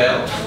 belt.